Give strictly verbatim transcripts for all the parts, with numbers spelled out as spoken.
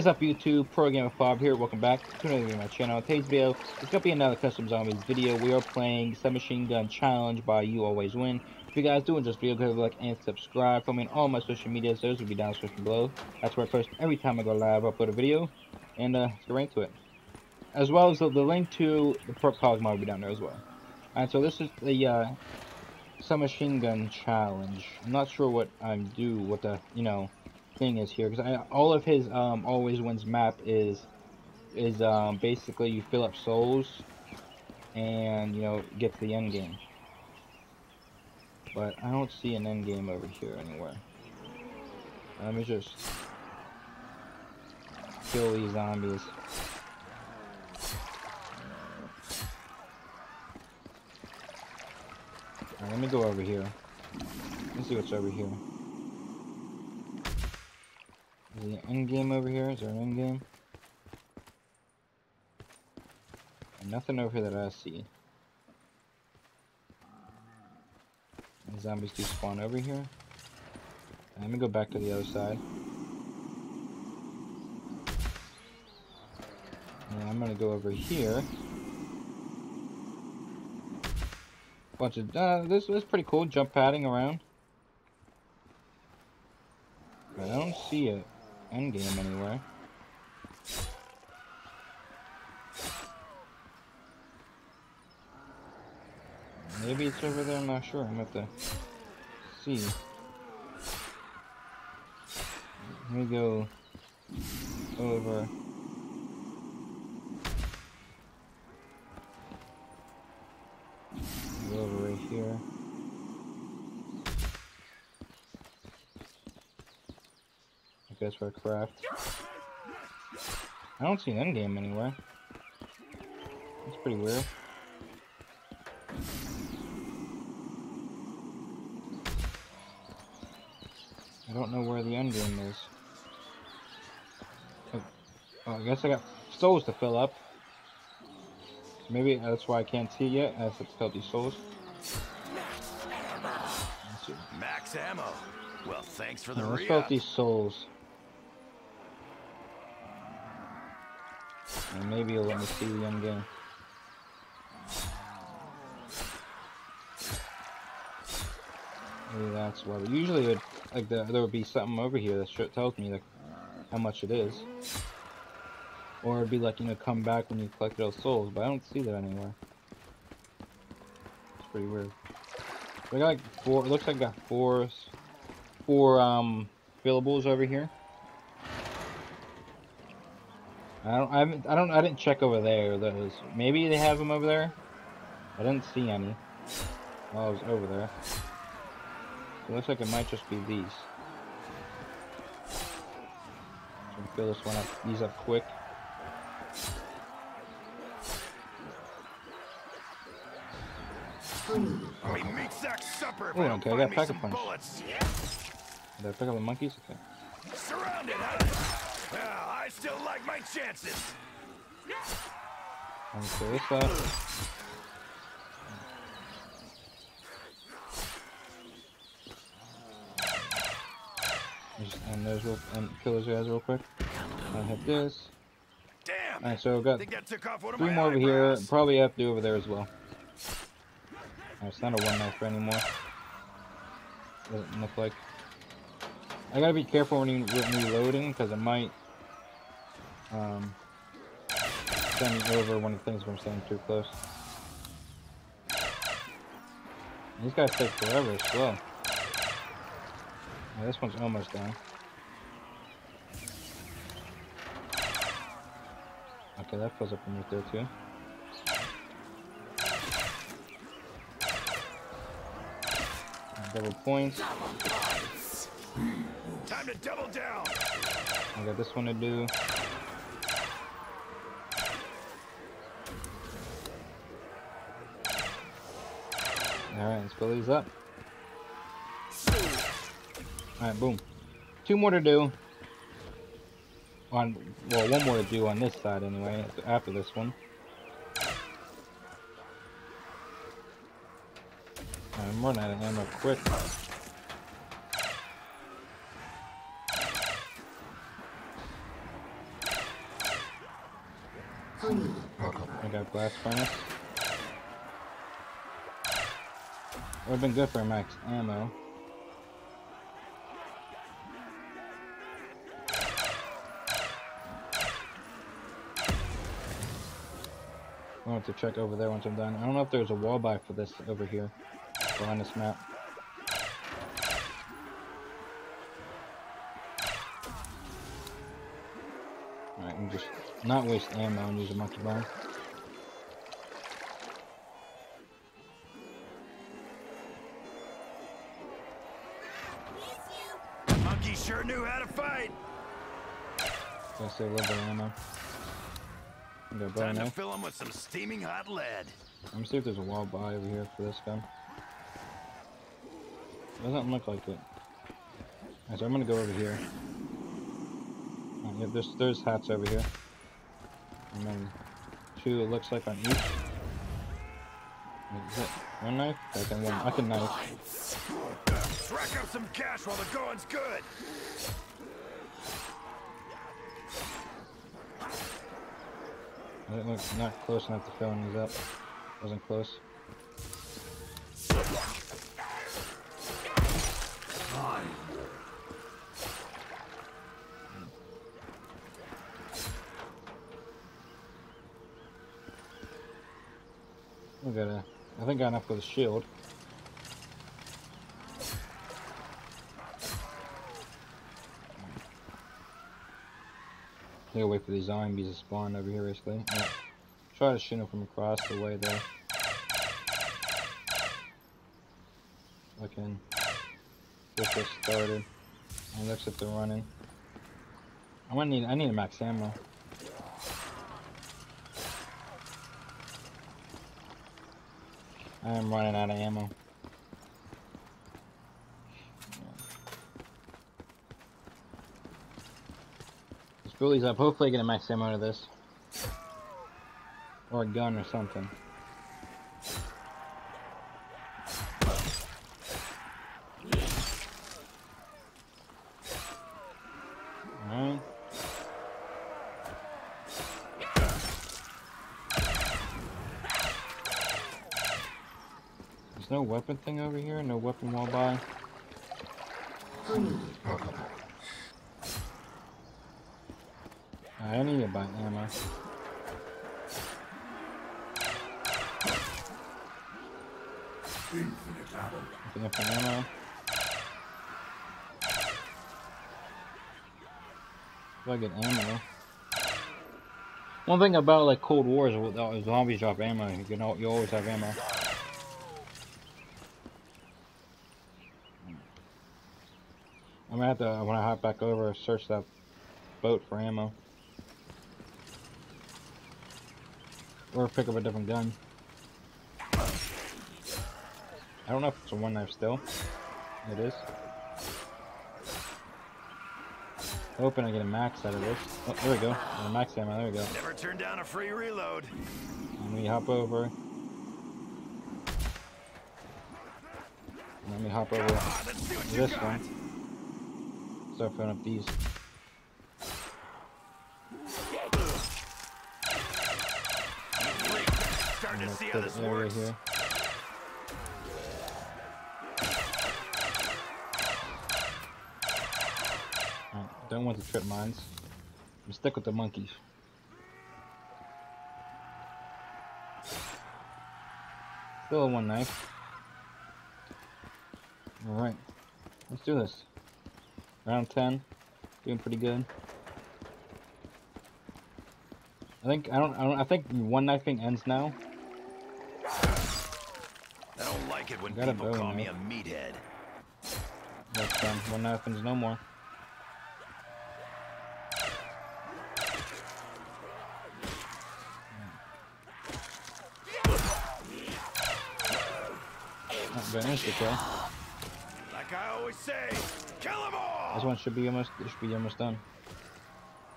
What is up, YouTube? ProGamerFob here. Welcome back to another video on my channel. Today's video is going to be another Custom Zombies video. We are playing Submachine Gun Challenge by You Always Win. If you guys do enjoy this video, go ahead and like and subscribe. Follow me on all my social medias. Those will be down description below. That's where I post every time I go live, upload a video, and uh, let's get right into it. As well as the, the link to the ProGamerFob mod will be down there as well. Alright, so this is the uh, Submachine Gun Challenge. I'm not sure what I'm do, what the, you know, thing is here, because all of his um, Always Wins map is is um, basically you fill up souls and, you know, get to the end game. But I don't see an end game over here anywhere. Let me just kill these zombies. Alright, let me go over here. Let's see what's over here. Is there an end game over here? Is there an end game? Nothing over here that I see. And zombies do spawn over here. Let me go back to the other side. And I'm gonna go over here. Bunch of uh, this was pretty cool. Jump padding around. But I don't see it. End game anywhere. Maybe it's over there, I'm not sure. I'm gonna have to see. Let me go over. Go over right here. That's for a craft. I don't see an end game anywhere. That's pretty weird. I don't know where the end game is. Oh, oh, I guess I got souls to fill up. Maybe that's why I can't see it yet. I have to fill these souls. Max ammo. Well, thanks for the oh, let's fill up these souls. And maybe you'll let me see the end game. Maybe that's why. But usually, it, like the, there would be something over here that tells me like how much it is, or it'd be like, you know, come back when you collect those souls. But I don't see that anywhere. It's pretty weird. But I got like four. It looks like I got four, four um fillables over here. I don't, I haven't, I don't, I didn't check over there, those, maybe they have them over there? I didn't see any while I was over there. It looks like it might just be these. So I'm gonna fill this one up, these up quick. Ooh, okay, I got a pack a punch. Did I pick up the monkeys? Okay. Surrounded, huh? Well, I still like my chances. I'm gonna fill this up. Just end those real, um, kill those guys real quick. I hit this. Damn. All right, so I've got three more over here. Probably have to do over there as well. Oh, it's not a one knifer anymore. Doesn't look like. I gotta be careful when you reloading, because it might um, send me over one of the things when I'm staying too close. These guys take forever as well. Oh, this one's almost down. Okay, that fills up from right there too. Double points. Time to double down. I got this one to do. Alright, let's fill these up. Alright, boom. Two more to do. On well, one more to do on this side anyway, after this one. Right, I'm running out of ammo quick. I got blast furnace. Would have been good for max ammo. I'll have to check over there once I'm done. I don't know if there's a wall by for this over here, behind this map. Alright, and just not waste ammo and use a monkey bar. Monkey sure knew how to fight! So I save a little bit of ammo. Time to fill him with some steaming hot lead. Let me see if there's a wall by over here for this gun. Doesn't look like it. Alright, so I'm gonna go over here. Right, yeah, there's there's hats over here. And then two it looks like on each. Is that one knife? I can one I can knife. Rack up some cash while the going's good. It was not close enough to fill these up. Wasn't close. Fine. We got a. I think I got enough with a shield. I gotta wait for these zombies to spawn over here, basically. Right. Try to shoot them from across the way there. I can get this started. It looks like they're running. I'm gonna need. I need a max ammo. I am running out of ammo. Fill these up. Hopefully I get a max ammo out of this. Or a gun or something. Alright. There's no weapon thing over here? No weapon wall by? I need to buy ammo. Infinite ammo. If I get ammo. One thing about like Cold War is when zombies drop ammo, you know you always have ammo. I'm gonna have to when I hop back over search that boat for ammo. Or pick up a different gun. I don't know if it's a one knife still. It is. Hoping I get a max out of this. Oh, there we go. A max ammo. There we go. Never turn down a free reload. Let me hop over. Let me hop over ah, this one. Start filling up these. To see how this works. Here. Right, don't want to trip mines. I'm stuck with the monkeys. Still a one knife. Alright, let's do this. Round ten, doing pretty good. I think I don't I don't I think one knife thing ends now. It when people bow, call me a meathead. That's fun. One knife and no more. Not bad, it's okay. Like I always say, kill them all. This one should be almost. It should be almost done.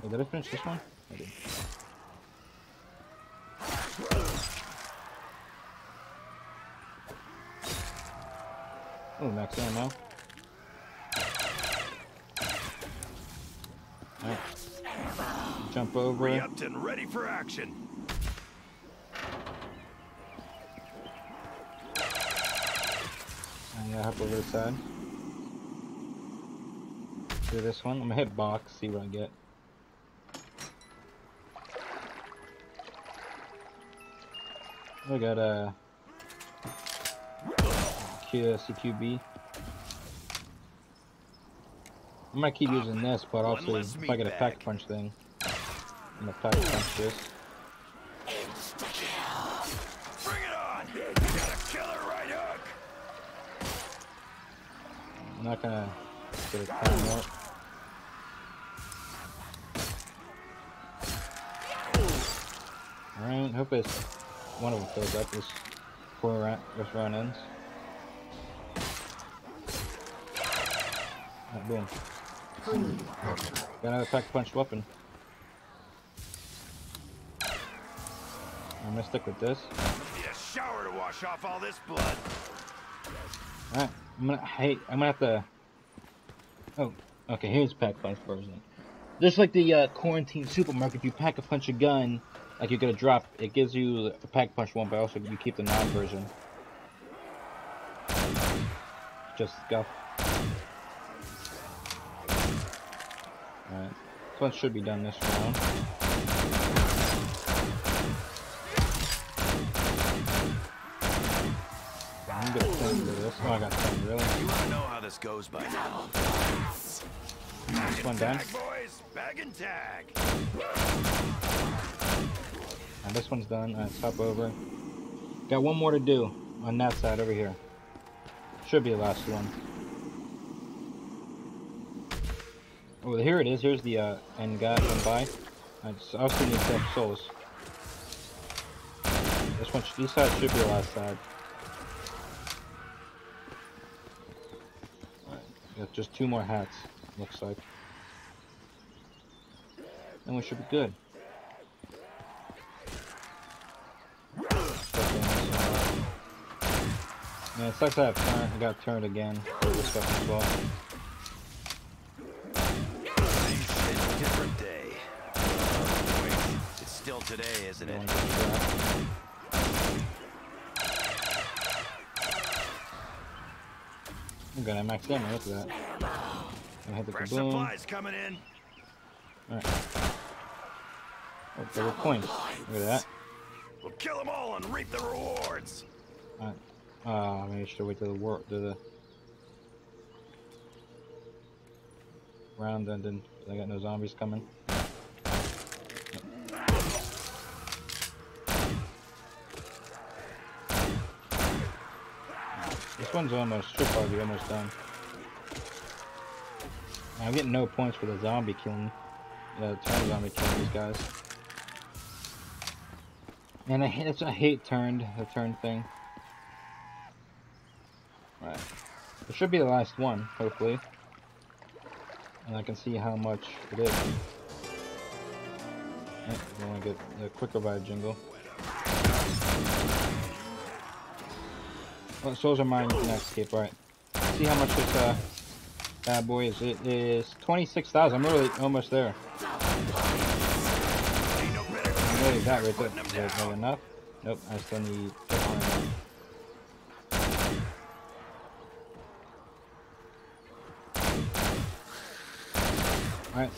Wait, did I finish this one? I did. Oh, max ammo. Alright. Jump over. Re-upped and ready for action. Yeah, hop over the side. Do this one. I'm gonna hit box, see what I get. I got a Q C Q B. I might keep using this, but also if I get a pack punch thing, I'm gonna pack punch this. Bring it on! Got a killer right hook. I'm not gonna get a time out. Alright, hope it's one of them fills up this before round, this round ends. Alright, boom. Got another pack punch weapon. I'm gonna stick with this. Need a shower to wash off all this blood. Alright, I'm gonna hey, I'm gonna have to. Oh, okay. Here's pack punch version. Just like the uh, quarantine supermarket, if you pack a punch a gun. Like you get a drop, it gives you a pack punch one, but also you keep the non version. Just scuff. Alright. This one should be done this round. I'm gonna turn to this. Oh, I got ten, really. You wanna know how this goes by now. This one down. Bag, boys. Bag and tag. And this one's done. Alright, hop over. Got one more to do on that side over here. Should be the last one. Oh, here it is. Here's the uh, end guy come by. Alright, so I also need some souls. This one, this side should be the last side. Alright, got just two more hats. Looks like. And we should be good. Man, it sucks I have turn, I got turned again for this stuff as well. It's a different day. Wait, it's still today, isn't it? I'm gonna max damage, look at that. I'm gonna hit the kaboom. Supplies coming in. Alright. Oh, there were coins. Look at that. We'll kill them all and reap the rewards. Alright. Ah, uh, maybe I should wait till the war to the round ended. I got no zombies coming. This one's almost strip probably almost done. I'm getting no points for the zombie killing, the turn zombie killing these guys. And I hate I hate turned the turn thing. Alright, it should be the last one, hopefully, and I can see how much it is. Right, we want to get the quick revive jingle. Well, souls are mine, you can escape, alright. See how much this uh, bad boy is. It is twenty-six thousand, I'm really almost there. I'm really that right there. There's not enough. Nope, I still need this one. Alright.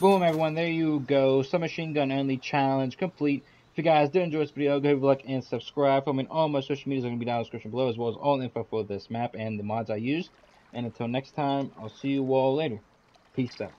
Boom, everyone. There you go. Submachine Gun Only Challenge complete. If you guys did enjoy this video, go ahead and like and subscribe. I mean, all my social medias are going to be down in the description below, as well as all the info for this map and the mods I used. And until next time, I'll see you all later. Peace out.